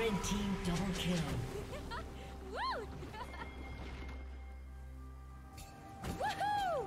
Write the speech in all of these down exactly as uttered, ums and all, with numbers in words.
Red team double kill. Woo! Woohoo!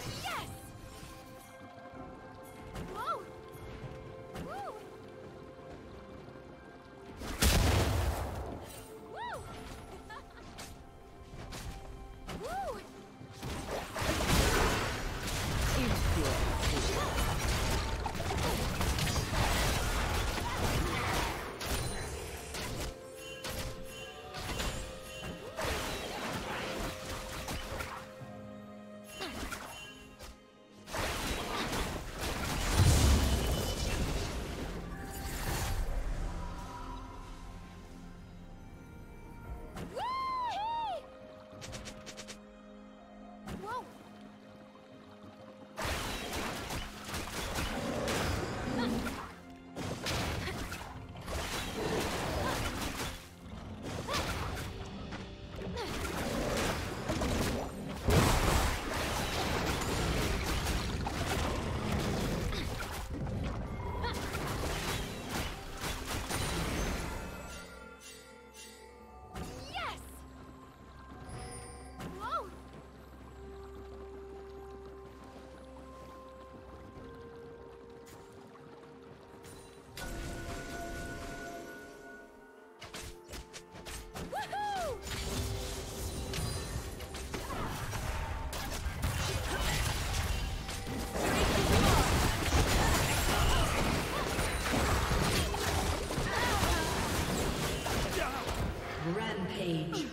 Yes! Whoa! Woo! Woo! Woo! Rampage.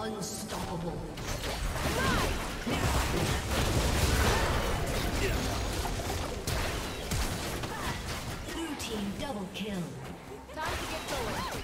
Unstoppable. Blue team double kill. Time to get going.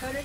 Turret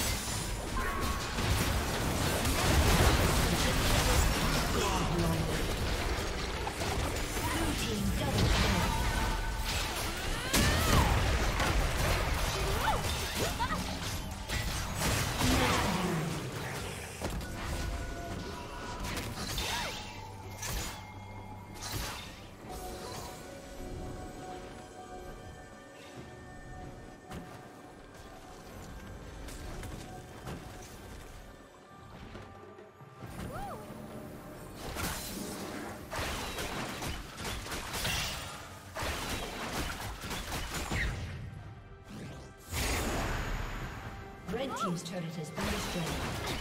Red team's turret has been destroyed.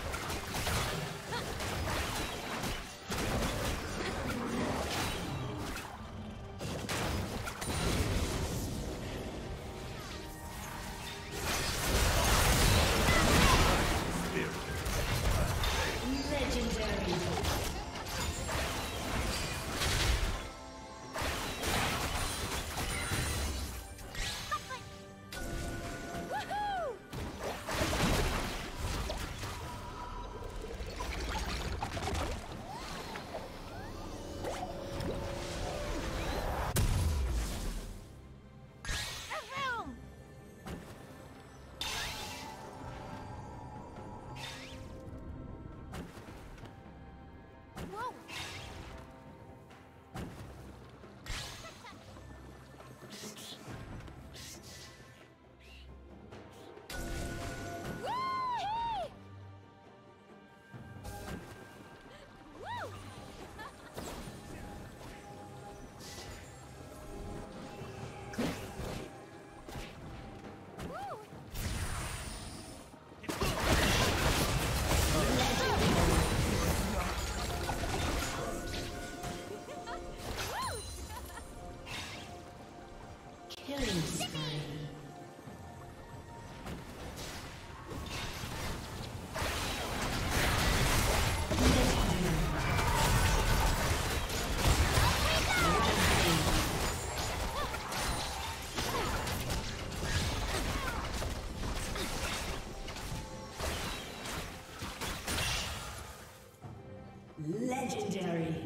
Legendary.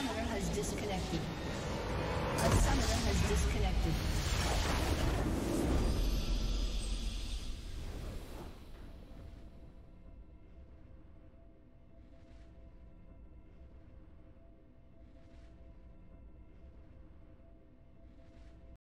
summoner has disconnected. A summoner